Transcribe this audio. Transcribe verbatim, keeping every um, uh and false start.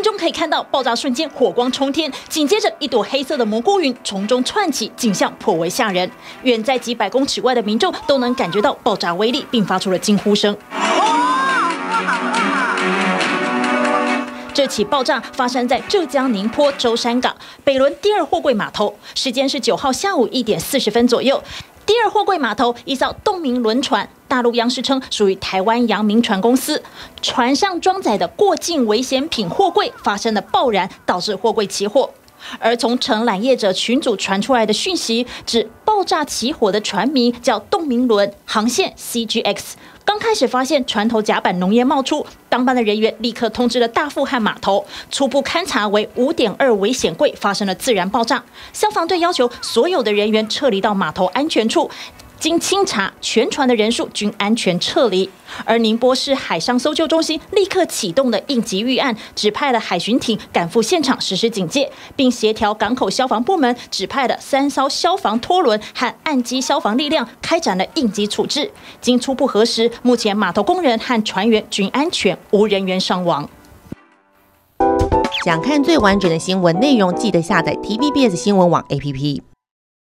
影中可以看到，爆炸瞬间火光冲天，紧接着一朵黑色的蘑菇云从中窜起，景象颇为吓人。远在几百公尺外的民众都能感觉到爆炸威力，并发出了惊呼声。 这起爆炸发生在浙江宁波舟山港北仑第二货柜码头，时间是九号下午一点四十分左右。第二货柜码头一艘洞明轮船，大陆央视称属于台湾阳明船公司，船上装载的过境危险品货柜发生了爆燃，导致货柜起火。而从承揽业者群组传出来的讯息，指爆炸起火的船名叫洞明轮，航线 C G X。 刚开始发现船头甲板浓烟冒出，当班的人员立刻通知了大富汉码头，初步勘查为 五点二 危险柜发生了自燃爆炸。消防队要求所有的人员撤离到码头安全处，经清查，全船的人数均安全撤离。而宁波市海上搜救中心立刻启动了应急预案，指派了海巡艇赶赴现场实施警戒，并协调港口消防部门指派了三艘消防拖轮和岸基消防力量，开展了应急处置。经初步核实。 目前码头工人和船员均安全，无人员伤亡。想看最完整的新闻内容，记得下载 T V B S 新闻网 A P P。